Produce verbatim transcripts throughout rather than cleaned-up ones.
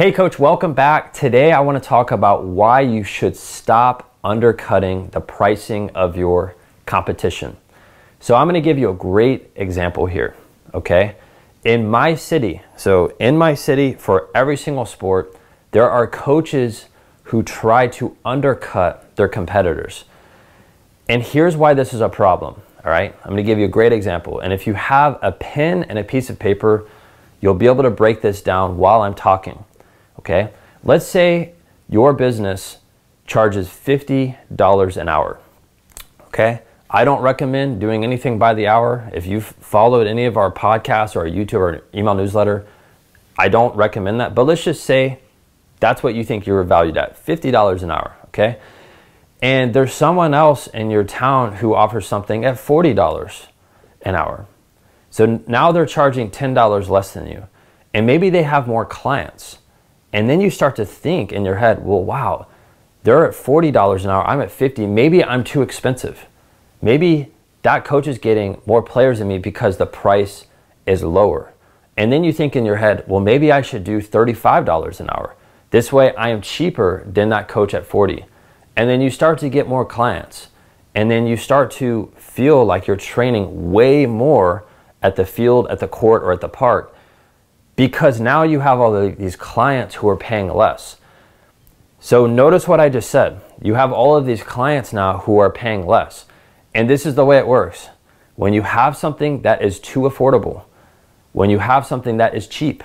Hey coach, welcome back. Today I want to talk about why you should stop undercutting the pricing of your competition. So I'm going to give you a great example here, okay? In my city, so in my city for every single sport, there are coaches who try to undercut their competitors. And here's why this is a problem, all right? I'm going to give you a great example. And if you have a pen and a piece of paper, you'll be able to break this down while I'm talking. Okay, let's say your business charges fifty dollars an hour, okay? I don't recommend doing anything by the hour. If you've followed any of our podcasts or our YouTube or email newsletter, I don't recommend that, but let's just say that's what you think you're valued at, fifty dollars an hour, okay? And there's someone else in your town who offers something at forty dollars an hour. So now they're charging ten dollars less than you, and maybe they have more clients. And then you start to think in your head, well, wow, they're at forty dollars an hour, I'm at fifty, maybe I'm too expensive. Maybe that coach is getting more players than me because the price is lower. And then you think in your head, well, maybe I should do thirty-five dollars an hour. This way I am cheaper than that coach at forty. And then you start to get more clients. And then you start to feel like you're training way more at the field, at the court, or at the park, because now you have all the, these clients who are paying less. So notice what I just said. You have all of these clients now who are paying less. And this is the way it works. When you have something that is too affordable, when you have something that is cheap,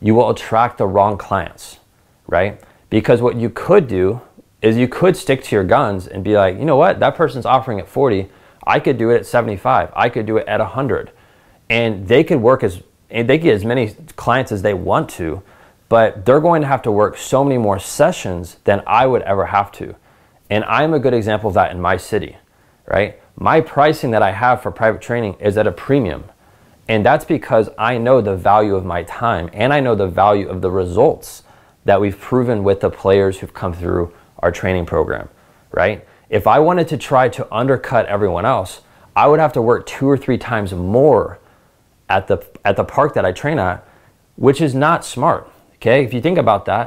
you will attract the wrong clients, right? Because what you could do is you could stick to your guns and be like, you know what, that person's offering at forty, I could do it at seventy-five, I could do it at one hundred. And they could work as And they get as many clients as they want to, but they're going to have to work so many more sessions than I would ever have to. And I'm a good example of that in my city, right? My pricing that I have for private training is at a premium. And that's because I know the value of my time, and I know the value of the results that we've proven with the players who've come through our training program, right? If I wanted to try to undercut everyone else, I would have to work two or three times more at the at the park that I train at, which is not smart, okay? If you think about that,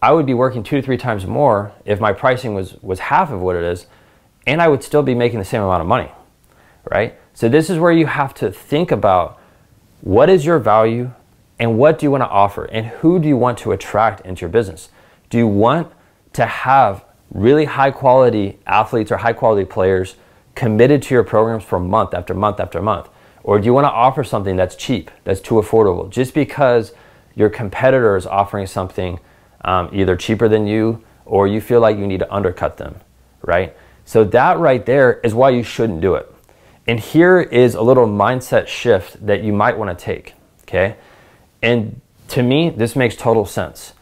I would be working two to three times more if my pricing was, was half of what it is, and I would still be making the same amount of money, right? So this is where you have to think about what is your value and what do you want to offer and who do you want to attract into your business? Do you want to have really high quality athletes or high quality players committed to your programs for month after month after month? Or do you want to offer something that's cheap, that's too affordable, just because your competitor is offering something um, either cheaper than you or you feel like you need to undercut them, right? So that right there is why you shouldn't do it. And here is a little mindset shift that you might want to take, okay? And to me, this makes total sense,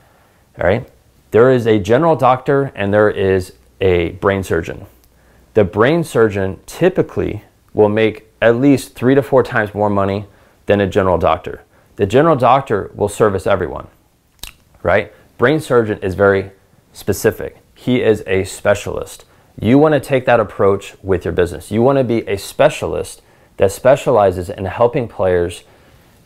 all right? There is a general doctor and there is a brain surgeon. The brain surgeon typically will make at least three to four times more money than a general doctor. The general doctor will service everyone, right? Brain surgeon is very specific. He is a specialist. You want to take that approach with your business. You want to be a specialist that specializes in helping players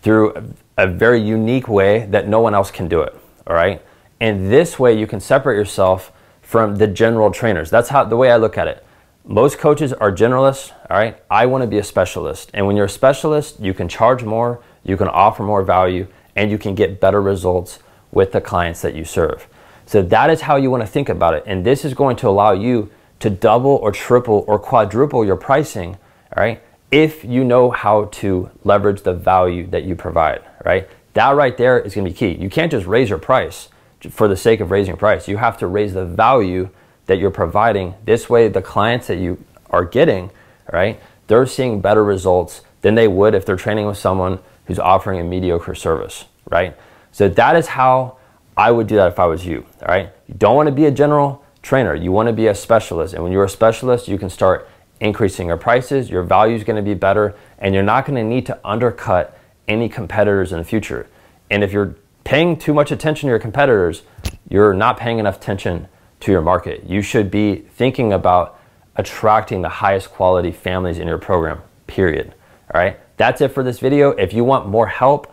through a very unique way that no one else can do it, all right? And this way you can separate yourself from the general trainers. That's how the way I look at it. Most coaches are generalists, all right? I want to be a specialist. And when you're a specialist, you can charge more, you can offer more value, and you can get better results with the clients that you serve. So that is how you want to think about it. And this is going to allow you to double or triple or quadruple your pricing, all right? If you know how to leverage the value that you provide, right? That right there is going to be key. You can't just raise your price for the sake of raising your price. You have to raise the value that you're providing. This way, the clients that you are getting, right, they're seeing better results than they would if they're training with someone who's offering a mediocre service, right? So that is how I would do that if I was you, all right? You don't want to be a general trainer. You want to be a specialist. And when you're a specialist, you can start increasing your prices. Your value is going to be better, and you're not going to need to undercut any competitors in the future. And if you're paying too much attention to your competitors, you're not paying enough attention to your market. You should be thinking about attracting the highest quality families in your program, period. All right, that's it for this video. If you want more help,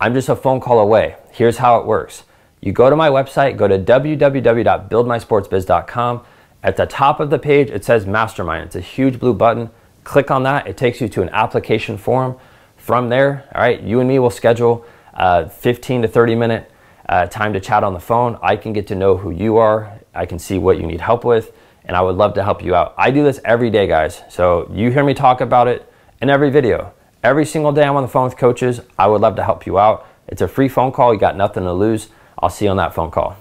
I'm just a phone call away. Here's how it works. you go to my website, go to w w w dot build my sports biz dot com. At the top of the page, it says Mastermind. It's a huge blue button. Click on that. It takes you to an application form. From there, all right, you and me will schedule a fifteen to thirty minute uh, time to chat on the phone. I can get to know who you are. I can see what you need help with, and I would love to help you out. I do this every day, guys. So you hear me talk about it in every video. Every single day I'm on the phone with coaches. I would love to help you out. It's a free phone call. You got nothing to lose. I'll see you on that phone call.